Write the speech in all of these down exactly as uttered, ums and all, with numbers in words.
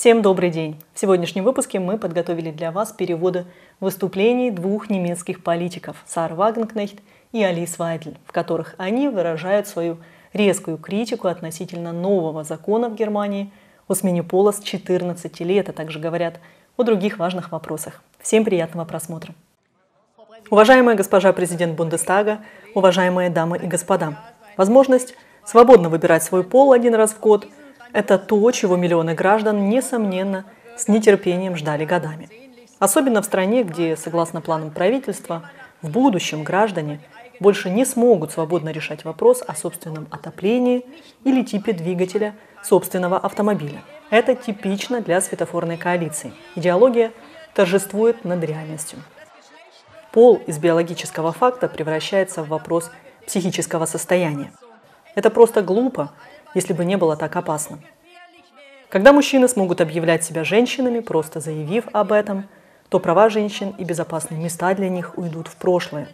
Всем добрый день! В сегодняшнем выпуске мы подготовили для вас переводы выступлений двух немецких политиков Сары Вагенкнехт и Алис Вайдель, в которых они выражают свою резкую критику относительно нового закона в Германии о смене пола с четырнадцати лет, а также говорят о других важных вопросах. Всем приятного просмотра! Уважаемая госпожа президент Бундестага, уважаемые дамы и господа, возможность свободно выбирать свой пол один раз в год – это то, чего миллионы граждан, несомненно, с нетерпением ждали годами. Особенно в стране, где, согласно планам правительства, в будущем граждане больше не смогут свободно решать вопрос о собственном отоплении или типе двигателя собственного автомобиля. Это типично для светофорной коалиции. Идеология торжествует над реальностью. Пол из биологического факта превращается в вопрос психического состояния. Это просто глупо, если бы не было так опасно. Когда мужчины смогут объявлять себя женщинами, просто заявив об этом, то права женщин и безопасные места для них уйдут в прошлое.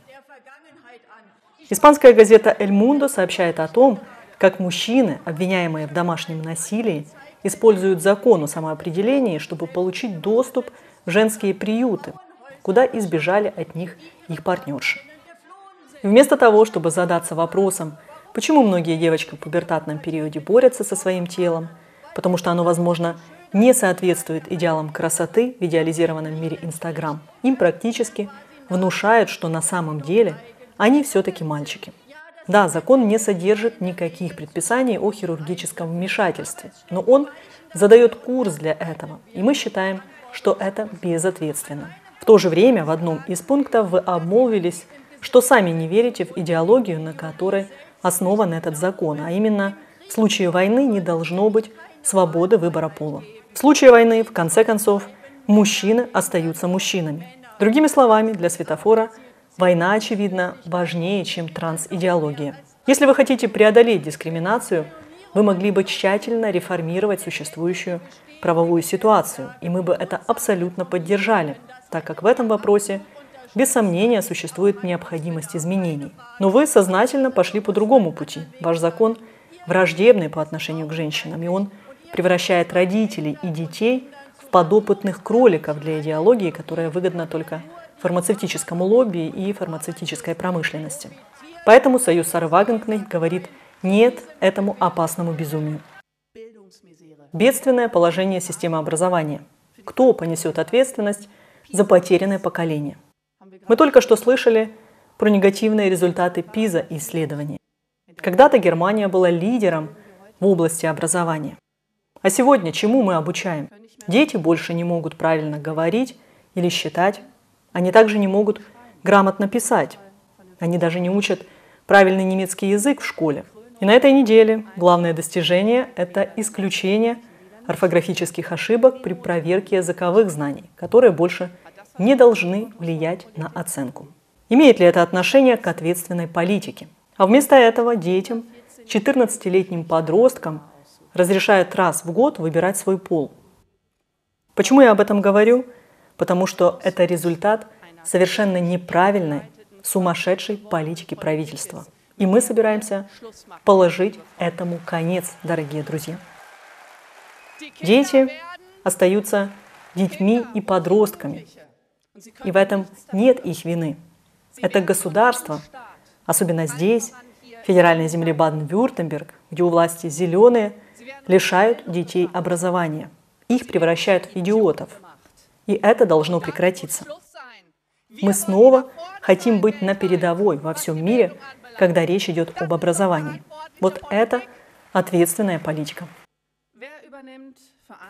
Испанская газета «Эль Мундо» сообщает о том, как мужчины, обвиняемые в домашнем насилии, используют закон о самоопределении, чтобы получить доступ в женские приюты, куда избежали от них их партнерши. И вместо того, чтобы задаться вопросом, почему многие девочки в пубертатном периоде борются со своим телом? Потому что оно, возможно, не соответствует идеалам красоты в идеализированном мире Instagram. Им практически внушают, что на самом деле они все-таки мальчики. Да, закон не содержит никаких предписаний о хирургическом вмешательстве, но он задает курс для этого, и мы считаем, что это безответственно. В то же время в одном из пунктов вы обмолвились, что сами не верите в идеологию, на которой основан этот закон, а именно в случае войны не должно быть свободы выбора пола. В случае войны, в конце концов, мужчины остаются мужчинами. Другими словами, для светофора война, очевидно, важнее, чем транс-идеология. Если вы хотите преодолеть дискриминацию, вы могли бы тщательно реформировать существующую правовую ситуацию, и мы бы это абсолютно поддержали, так как в этом вопросе без сомнения, существует необходимость изменений. Но вы сознательно пошли по другому пути. Ваш закон враждебный по отношению к женщинам, и он превращает родителей и детей в подопытных кроликов для идеологии, которая выгодна только фармацевтическому лобби и фармацевтической промышленности. Поэтому Союз Сары Вагенкнехт говорит «нет» этому опасному безумию. Бедственное положение системы образования. Кто понесет ответственность за потерянное поколение? Мы только что слышали про негативные результаты ПИЗа исследований. Когда-то Германия была лидером в области образования. А сегодня чему мы обучаем? Дети больше не могут правильно говорить или считать. Они также не могут грамотно писать. Они даже не учат правильный немецкий язык в школе. И на этой неделе главное достижение – это исключение орфографических ошибок при проверке языковых знаний, которые больше не должны влиять на оценку. Имеет ли это отношение к ответственной политике? А вместо этого детям, четырнадцатилетним подросткам, разрешают раз в год выбирать свой пол. Почему я об этом говорю? Потому что это результат совершенно неправильной, сумасшедшей политики правительства. И мы собираемся положить этому конец, дорогие друзья. Дети остаются детьми и подростками. И в этом нет их вины. Это государство, особенно здесь, в федеральной земле Баден-Вюртенберг, где у власти зеленые, лишают детей образования. Их превращают в идиотов. И это должно прекратиться. Мы снова хотим быть на передовой во всем мире, когда речь идет об образовании. Вот это ответственная политика.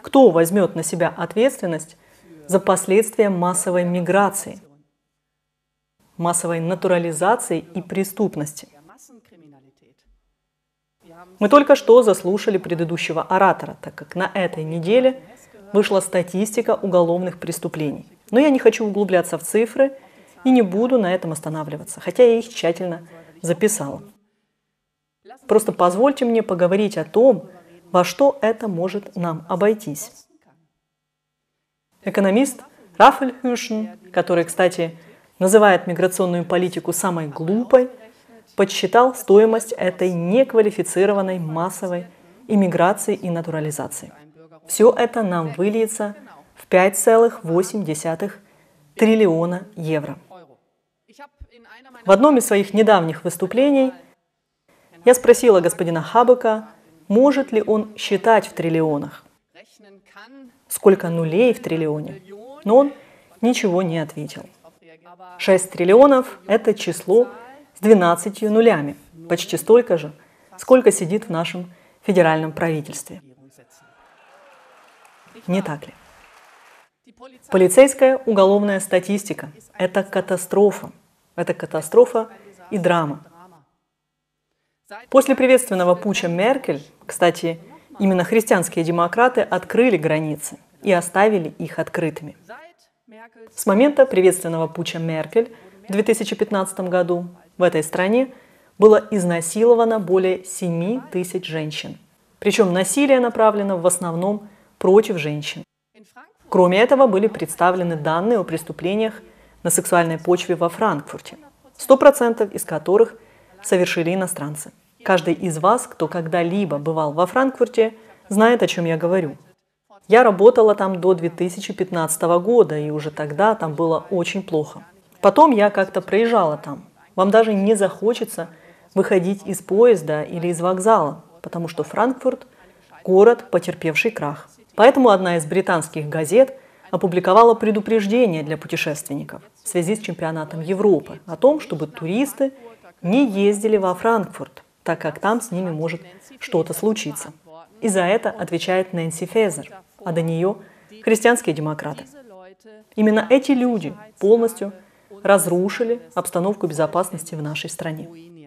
Кто возьмет на себя ответственность за последствия массовой миграции, массовой натурализации и преступности? Мы только что заслушали предыдущего оратора, так как на этой неделе вышла статистика уголовных преступлений. Но я не хочу углубляться в цифры и не буду на этом останавливаться, хотя я их тщательно записала. Просто позвольте мне поговорить о том, во что это может нам обойтись. Экономист Рафаэль Хюшн, который, кстати, называет миграционную политику самой глупой, подсчитал стоимость этой неквалифицированной массовой иммиграции и натурализации. Все это нам выльется в пять целых восемь десятых триллиона евро. В одном из своих недавних выступлений я спросила господина Хабека, может ли он считать в триллионах, сколько нулей в триллионе, но он ничего не ответил. шесть триллионов – это число с двенадцатью нулями, почти столько же, сколько сидит в нашем федеральном правительстве. Не так ли? Полицейская уголовная статистика – это катастрофа. Это катастрофа и драма. После приветственного путча Меркель, кстати, именно христианские демократы открыли границы и оставили их открытыми. С момента приветственного путча Меркель в две тысячи пятнадцатом году в этой стране было изнасиловано более семи тысяч женщин. Причем насилие направлено в основном против женщин. Кроме этого, были представлены данные о преступлениях на сексуальной почве во Франкфурте, сто процентов из которых совершили иностранцы. Каждый из вас, кто когда-либо бывал во Франкфурте, знает, о чем я говорю. Я работала там до две тысячи пятнадцатого года, и уже тогда там было очень плохо. Потом я как-то проезжала там. Вам даже не захочется выходить из поезда или из вокзала, потому что Франкфурт – город, потерпевший крах. Поэтому одна из британских газет опубликовала предупреждение для путешественников в связи с чемпионатом Европы о том, чтобы туристы не ездили во Франкфурт, так как там с ними может что-то случиться. И за это отвечает Нэнси Фейзер, а до нее христианские демократы. Именно эти люди полностью разрушили обстановку безопасности в нашей стране.